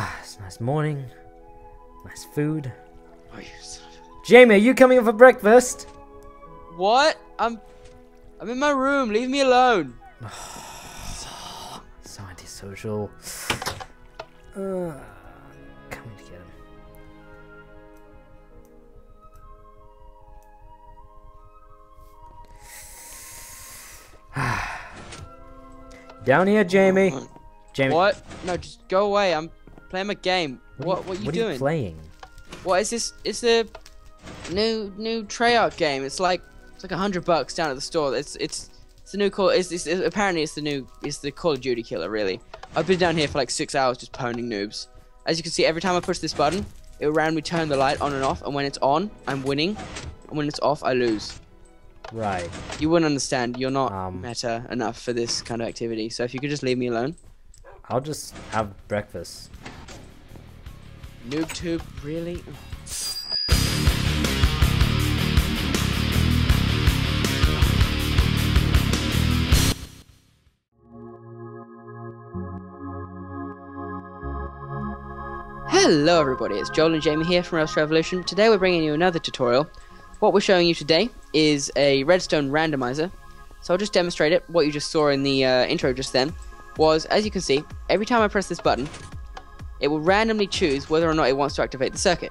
Ah, it's a nice morning. Nice food. Oh, you son of a... Jamie, are you coming in for breakfast? What? I'm in my room. Leave me alone. So antisocial. Coming to get him. Down here, Jamie. Jamie. What? No, just go away. I'm playing my game. What are you doing? What are you playing? What is this? It's a new Treyarch game. It's like $100 down at the store. It's the new Call. Apparently it's the Call of Duty killer. Really. I've been down here for like 6 hours just pounding noobs. As you can see, every time I push this button, it will randomly turn the light on and off. And when it's on, I'm winning. And when it's off, I lose. Right. You wouldn't understand. You're not meta enough for this kind of activity. So if you could just leave me alone. I'll just have breakfast. NoobTube, really? Hello everybody, it's Joel and Jamie here from Rails2Revolution. Today we're bringing you another tutorial. What we're showing you today is a Redstone Randomizer. So I'll just demonstrate it. What you just saw in the intro just then was, as you can see, every time I press this button, it will randomly choose whether or not it wants to activate the circuit.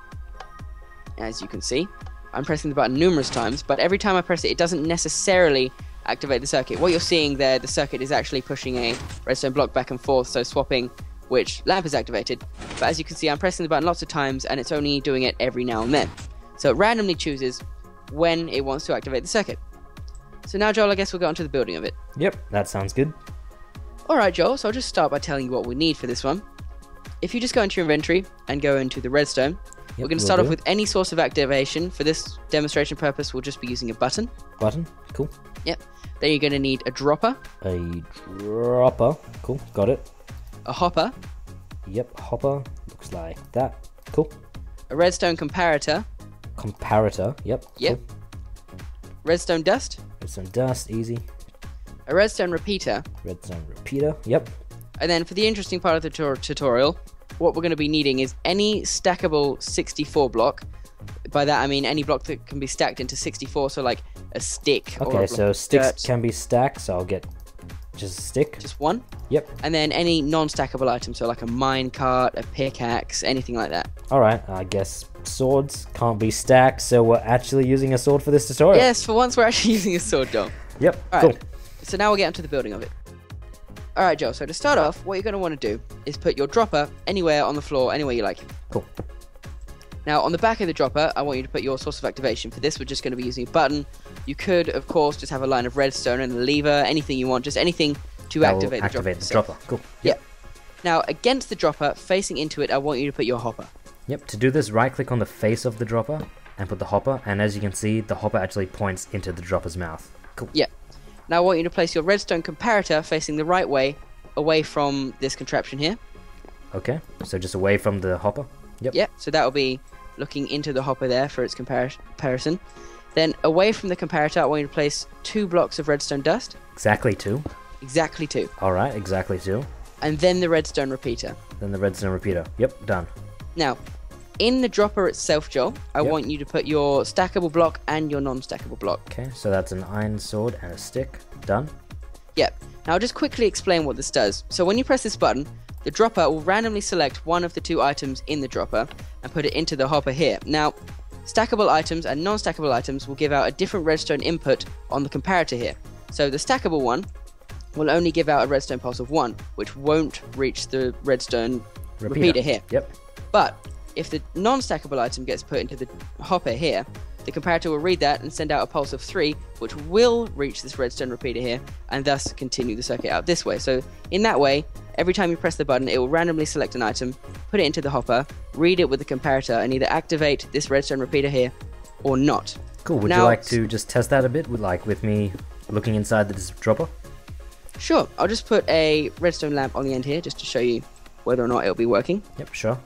As you can see, I'm pressing the button numerous times, but every time I press it, it doesn't necessarily activate the circuit. What you're seeing there, the circuit is actually pushing a redstone block back and forth, so swapping which lamp is activated. But as you can see, I'm pressing the button lots of times, and it's only doing it every now and then. So it randomly chooses when it wants to activate the circuit. So now, Joel, I guess we'll get onto the building of it. Yep, that sounds good. Alright, Joel, so I'll just start by telling you what we need for this one. If you just go into your inventory and go into the redstone, yep, we're going to start off with any source of activation. For this demonstration purpose, we'll just be using a button. Button, cool. Yep. Then you're going to need a dropper. A dropper, cool, got it. A hopper. Yep, hopper, looks like that, cool. A redstone comparator. Comparator, yep, yep. Cool. Redstone dust. Redstone dust, easy. A redstone repeater. Redstone repeater, yep. And then for the interesting part of the tutorial, what we're going to be needing is any stackable 64 block. By that I mean any block that can be stacked into 64, so like a stick. Okay, or a so sticks can be stacked, so I'll get just a stick. Just one? Yep. And then any non-stackable item, so like a minecart, a pickaxe, anything like that. Alright, I guess swords can't be stacked, so we're actually using a sword for this tutorial. Yes, for once we're actually using a sword, Dom. Yep, all right, cool. So now we'll get into the building of it. Alright, Joel, so to start off, what you're going to want to do is put your dropper anywhere on the floor, anywhere you like. Cool. Now, on the back of the dropper, I want you to put your source of activation. For this, we're just going to be using a button. You could, of course, just have a line of redstone and a lever, anything you want, just anything to activate the dropper. Cool. Yep. Now, against the dropper, facing into it, I want you to put your hopper. Yep, to do this, right-click on the face of the dropper and put the hopper, and as you can see, the hopper actually points into the dropper's mouth. Cool. Yep. Now I want you to place your redstone comparator facing the right way, away from this contraption here. Okay, so just away from the hopper? Yep. Yep, so that'll be looking into the hopper there for its comparison. Then away from the comparator, I want you to place 2 blocks of redstone dust. Exactly 2? Exactly 2. Alright, exactly 2. And then the redstone repeater. Then the redstone repeater. Yep, done. Now, in the dropper itself, Joel, I want you to put your stackable block and your non-stackable block. Okay, so that's an iron sword and a stick. Done. Yep. Now I'll just quickly explain what this does. So when you press this button, the dropper will randomly select one of the 2 items in the dropper and put it into the hopper here. Now, stackable items and non-stackable items will give out a different redstone input on the comparator here. So the stackable one will only give out a redstone pulse of 1, which won't reach the redstone repeater here. Yep. But if the non-stackable item gets put into the hopper here, the comparator will read that and send out a pulse of 3, which will reach this redstone repeater here, and thus continue the circuit out this way. So in that way, every time you press the button, it will randomly select an item, put it into the hopper, read it with the comparator, and either activate this redstone repeater here or not. Cool. Would you like to just test that a bit, with me looking inside this dropper? Sure. I'll just put a redstone lamp on the end here, just to show you whether or not it'll be working. Yep, sure.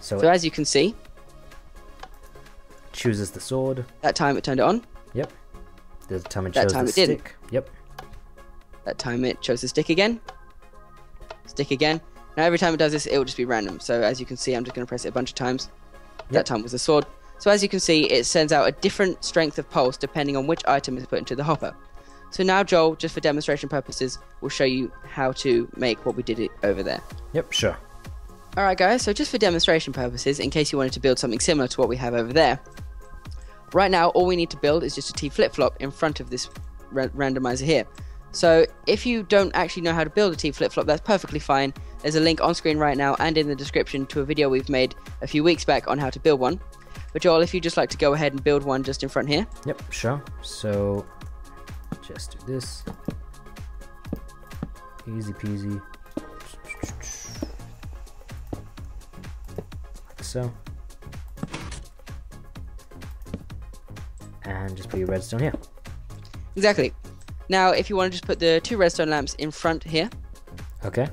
So as you can see, chooses the sword. That time it turned it on. Yep. The time it chose the stick. Yep. That time it chose the stick again. Stick again. Now every time it does this, it will just be random. So as you can see, I'm just going to press it a bunch of times. Yep. That time was the sword. So as you can see, it sends out a different strength of pulse depending on which item is put into the hopper. So now Joel, just for demonstration purposes, will show you how to make what we did over there. Yep, sure. Alright guys, so just for demonstration purposes, in case you wanted to build something similar to what we have over there, right now all we need to build is just a T-Flip-Flop in front of this randomizer here. So if you don't actually know how to build a T-Flip-Flop, that's perfectly fine. There's a link on screen right now and in the description to a video we've made a few weeks back on how to build one. But Joel, if you'd just like to go ahead and build one just in front here. Yep, sure. So just do this. Easy peasy. Like so. And just put your redstone here. Exactly. Now, if you want to just put the two redstone lamps in front here. Okay.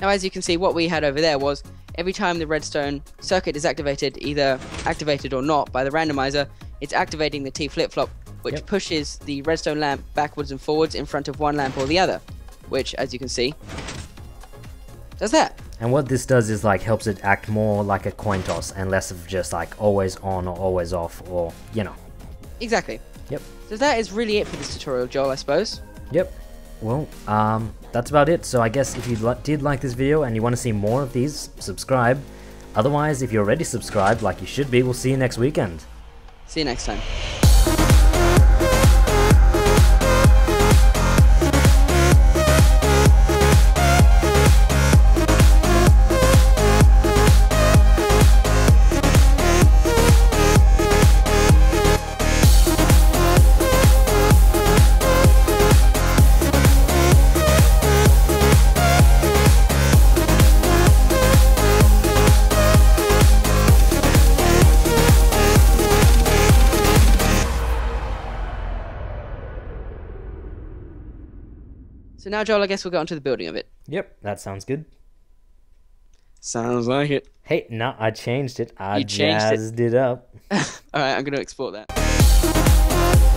Now, as you can see, what we had over there was every time the redstone circuit is activated, either activated or not by the randomizer, it's activating the T flip-flop, which yep. pushes the redstone lamp backwards and forwards in front of one lamp or the other, which, as you can see, does that. And what this does is, like, helps it act more like a coin toss and less of just, like, always on or always off or, you know. Exactly. Yep. So that is really it for this tutorial, Joel, I suppose. Yep. Well, that's about it. So I guess if you did like this video and you want to see more of these, subscribe. Otherwise, if you're already subscribed, like you should be, we'll see you next weekend. See you next time. So now, Joel, I guess we'll get onto the building of it. Yep, that sounds good. Sounds like it. Hey, no, I changed it. I jazzed it up. All right, I'm going to export that.